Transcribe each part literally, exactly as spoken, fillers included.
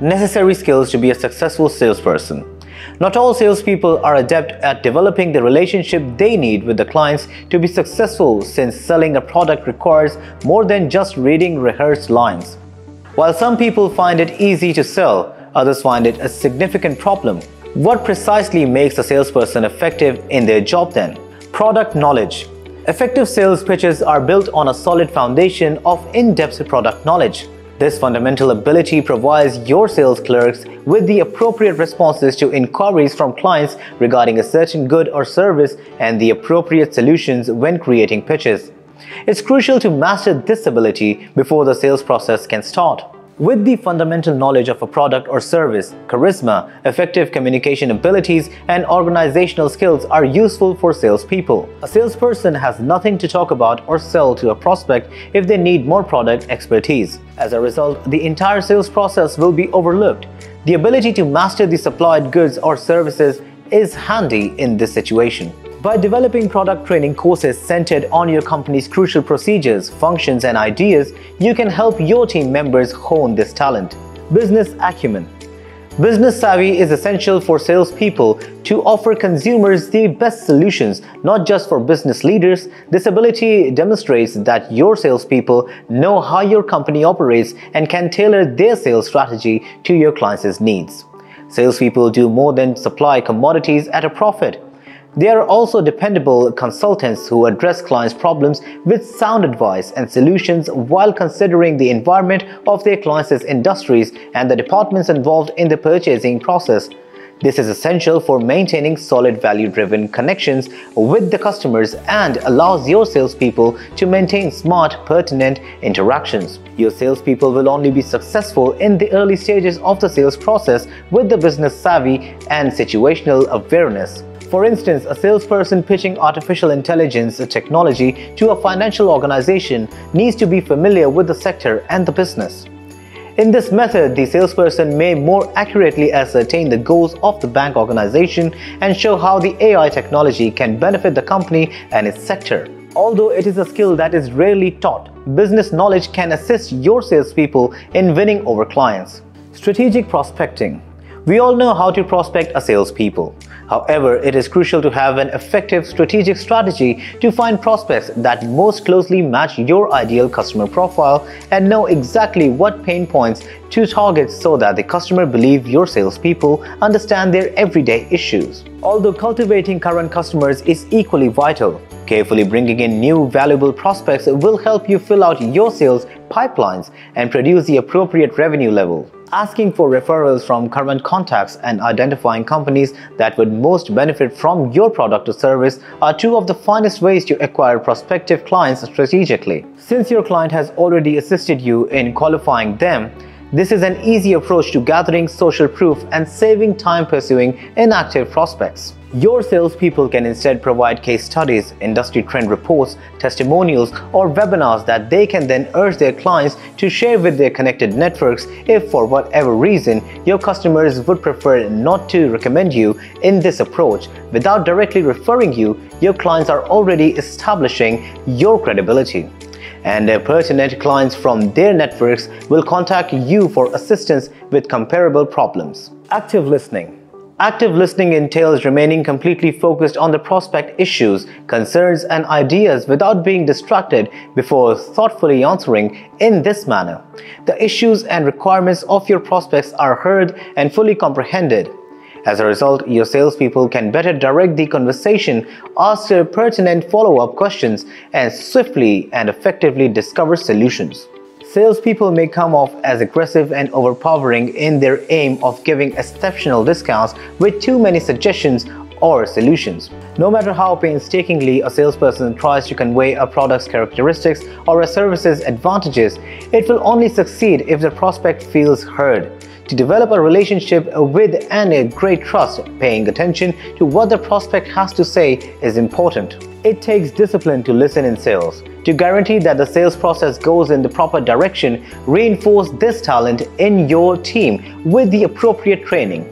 necessary skills to be a successful salesperson. Not all salespeople are adept at developing the relationship they need with the clients to be successful, since selling a product requires more than just reading rehearsed lines. While some people find it easy to sell, others find it a significant problem. What precisely makes a salesperson effective in their job then? Product knowledge. Effective sales pitches are built on a solid foundation of in-depth product knowledge. This fundamental ability provides your sales clerks with the appropriate responses to inquiries from clients regarding a certain good or service and the appropriate solutions when creating pitches. It's crucial to master this ability before the sales process can start. With the fundamental knowledge of a product or service, charisma, effective communication abilities, and organizational skills are useful for salespeople. A salesperson has nothing to talk about or sell to a prospect if they need more product expertise. As a result, the entire sales process will be overlooked. The ability to master the supplied goods or services is handy in this situation. By developing product training courses centered on your company's crucial procedures, functions, and ideas, you can help your team members hone this talent. Business acumen. Business savvy is essential for salespeople to offer consumers the best solutions, not just for business leaders. This ability demonstrates that your salespeople know how your company operates and can tailor their sales strategy to your clients' needs. Salespeople do more than supply commodities at a profit. They are also dependable consultants who address clients' problems with sound advice and solutions while considering the environment of their clients' industries and the departments involved in the purchasing process. This is essential for maintaining solid value-driven connections with the customers and allows your salespeople to maintain smart, pertinent interactions. Your salespeople will only be successful in the early stages of the sales process with the business savvy and situational awareness. For instance, a salesperson pitching artificial intelligence technology to a financial organization needs to be familiar with the sector and the business. In this method, the salesperson may more accurately ascertain the goals of the bank organization and show how the A I technology can benefit the company and its sector. Although it is a skill that is rarely taught, business knowledge can assist your salespeople in winning over clients. Strategic prospecting. We all know how to prospect a salespeople. However, it is crucial to have an effective strategic strategy to find prospects that most closely match your ideal customer profile and know exactly what pain points to target so that the customer believes your salespeople understand their everyday issues. Although cultivating current customers is equally vital, carefully bringing in new valuable prospects will help you fill out your sales pipelines and produce the appropriate revenue level. Asking for referrals from current contacts and identifying companies that would most benefit from your product or service are two of the finest ways to acquire prospective clients strategically. Since your client has already assisted you in qualifying them, this is an easy approach to gathering social proof and saving time pursuing inactive prospects. Your salespeople can instead provide case studies, industry trend reports, testimonials, or webinars that they can then urge their clients to share with their connected networks if for whatever reason your customers would prefer not to recommend you in this approach. Without directly referring you, your clients are already establishing your credibility, and pertinent clients from their networks will contact you for assistance with comparable problems. Active listening. Active listening entails remaining completely focused on the prospect issues, concerns, and ideas without being distracted before thoughtfully answering in this manner. The issues and requirements of your prospects are heard and fully comprehended. As a result, your salespeople can better direct the conversation, ask pertinent follow-up questions, and swiftly and effectively discover solutions. Salespeople may come off as aggressive and overpowering in their aim of giving exceptional discounts with too many suggestions or solutions. No matter how painstakingly a salesperson tries to convey a product's characteristics or a service's advantages, it will only succeed if the prospect feels heard. To develop a relationship with and a great trust, paying attention to what the prospect has to say is important. It takes discipline to listen in sales. To guarantee that the sales process goes in the proper direction, reinforce this talent in your team with the appropriate training.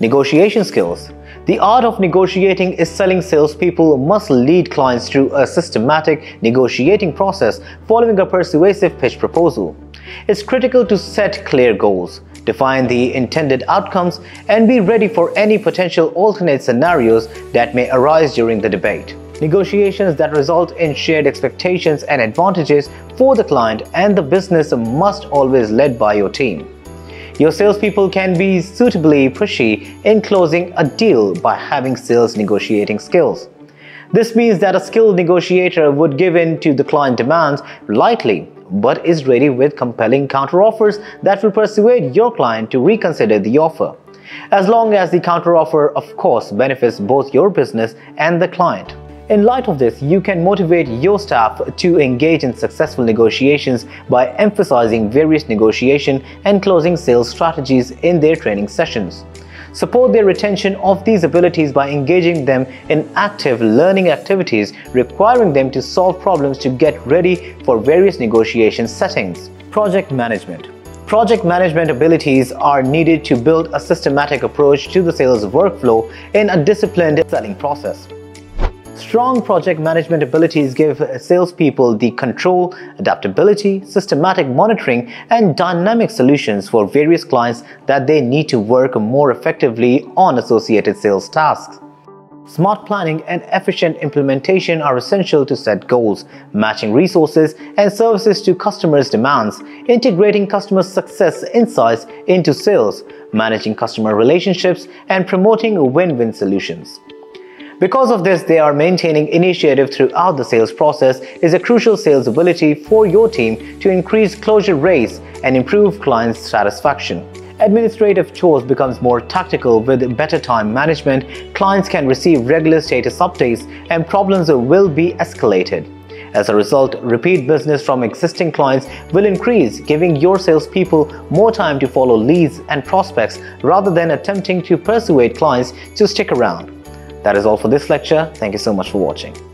Negotiation skills. The art of negotiating is selling. Salespeople must lead clients through a systematic negotiating process following a persuasive pitch proposal. It's critical to set clear goals, define the intended outcomes, and be ready for any potential alternate scenarios that may arise during the debate. Negotiations that result in shared expectations and advantages for the client and the business must always be led by your team. Your salespeople can be suitably pushy in closing a deal by having sales negotiating skills. This means that a skilled negotiator would give in to the client demands lightly, but is ready with compelling counteroffers that will persuade your client to reconsider the offer. As long as the counteroffer, of course, benefits both your business and the client. In light of this, you can motivate your staff to engage in successful negotiations by emphasizing various negotiation and closing sales strategies in their training sessions. Support their retention of these abilities by engaging them in active learning activities, requiring them to solve problems to get ready for various negotiation settings. Project management. Project management abilities are needed to build a systematic approach to the sales workflow in a disciplined selling process. Strong project management abilities give salespeople the control, adaptability, systematic monitoring, and dynamic solutions for various clients that they need to work more effectively on associated sales tasks. Smart planning and efficient implementation are essential to set goals, matching resources and services to customers' demands, integrating customer success insights into sales, managing customer relationships, and promoting win-win solutions. Because of this, they are maintaining initiative throughout the sales process is a crucial sales ability for your team to increase closure rates and improve client satisfaction. Administrative chores becomes more tactical with better time management. Clients can receive regular status updates and problems will be escalated. As a result, repeat business from existing clients will increase, giving your salespeople more time to follow leads and prospects rather than attempting to persuade clients to stick around. That is all for this lecture. Thank you so much for watching.